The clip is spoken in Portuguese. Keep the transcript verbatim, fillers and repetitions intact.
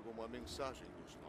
tragam a mensagem dos